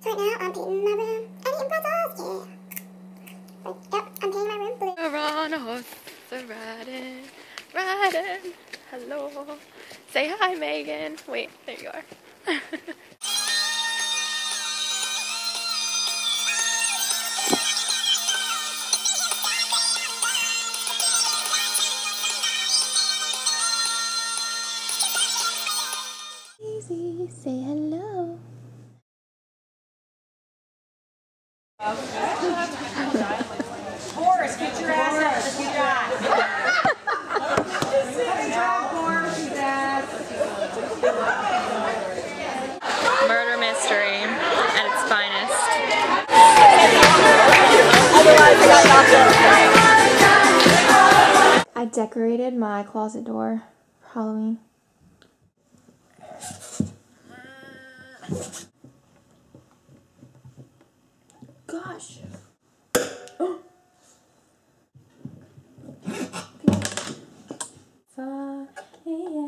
So right now I'm painting my room. Any impulses? Yeah. Yep, I'm painting my room blue. We're on a horse, so riding, riding. Hello. Say hi, Megan. Wait, there you are. Say hello. Boris, get your ass up. Good job. Murder mystery at its finest. I decorated my closet door for Halloween. Gosh. Oh. Fuck yeah.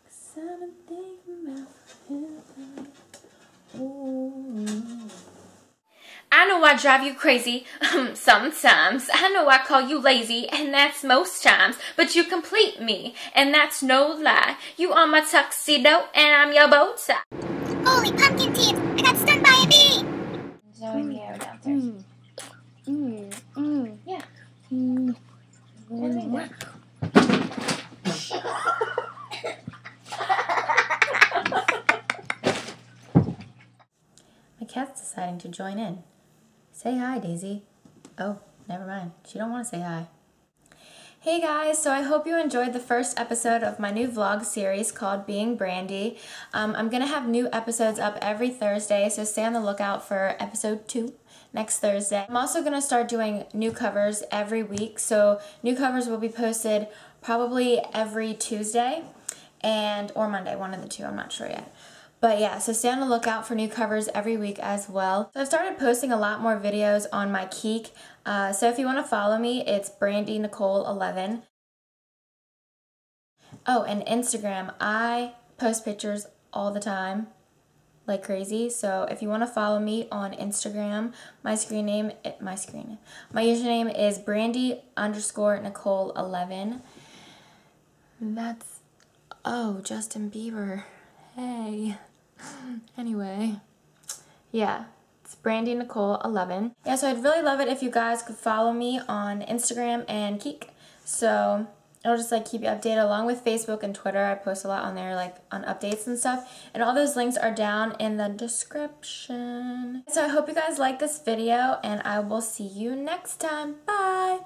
'Cause I've been thinking about everything. Ooh. I know I drive you crazy sometimes. I know I call you lazy, and that's most times. But you complete me, and that's no lie. You are my tuxedo, and I'm your bow tie. Holy pumpkin teeth! I got stung by a bee! There's no mirror down there. Yeah. My cat's deciding to join in. Say hi, Daisy. Oh, never mind. She don't want to say hi. Hey guys, so I hope you enjoyed the first episode of my new vlog series called Being Brandy. I'm going to have new episodes up every Thursday, so stay on the lookout for episode 2 next Thursday. I'm also going to start doing new covers every week, so new covers will be posted probably every Tuesday and or Monday, one of the two, I'm not sure yet. But yeah, so stay on the lookout for new covers every week as well. So I've started posting a lot more videos on my Keek. So if you want to follow me, it's Brandy Nicole 11. Oh, and Instagram. I post pictures all the time, like crazy. So if you want to follow me on Instagram, my username is Brandy_Nicole 11. That's, oh, Justin Bieber. Hey. Anyway, yeah, it's Brandy Nicole 11. Yeah, so I'd really love it if you guys could follow me on Instagram and Keek. So it'll just like keep you updated along with Facebook and Twitter. I post a lot on there, like on updates and stuff. And all those links are down in the description. So I hope you guys like this video, and I will see you next time. Bye.